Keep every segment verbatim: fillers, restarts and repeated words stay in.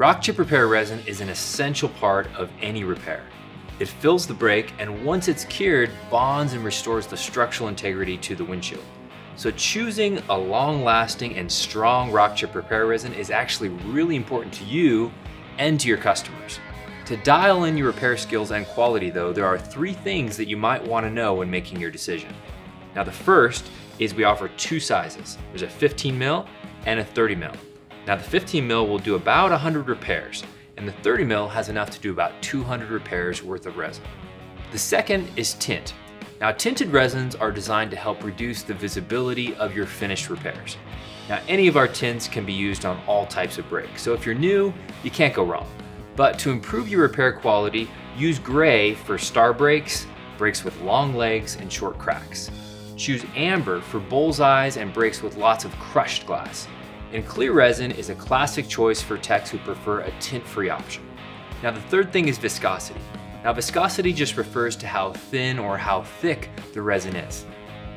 Rock chip repair resin is an essential part of any repair. It fills the brake, and once it's cured, bonds and restores the structural integrity to the windshield. So choosing a long-lasting and strong rock chip repair resin is actually really important to you and to your customers. To dial in your repair skills and quality though, there are three things that you might want to know when making your decision. Now the first is we offer two sizes. There's a fifteen mil and a thirty mil. Now the fifteen mil will do about one hundred repairs, and the thirty mil has enough to do about two hundred repairs worth of resin. The second is tint. Now, tinted resins are designed to help reduce the visibility of your finished repairs. Now, any of our tints can be used on all types of brakes, so if you're new, you can't go wrong. But to improve your repair quality, use gray for star brakes, brakes with long legs and short cracks. Choose amber for bullseyes and brakes with lots of crushed glass. And clear resin is a classic choice for techs who prefer a tint-free option. Now, the third thing is viscosity. Now, viscosity just refers to how thin or how thick the resin is.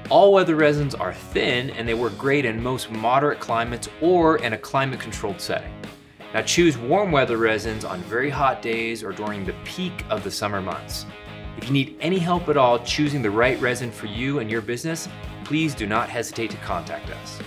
All-weather resins are thin, and they work great in most moderate climates or in a climate-controlled setting. Now, choose warm-weather resins on very hot days or during the peak of the summer months. If you need any help at all choosing the right resin for you and your business, please do not hesitate to contact us.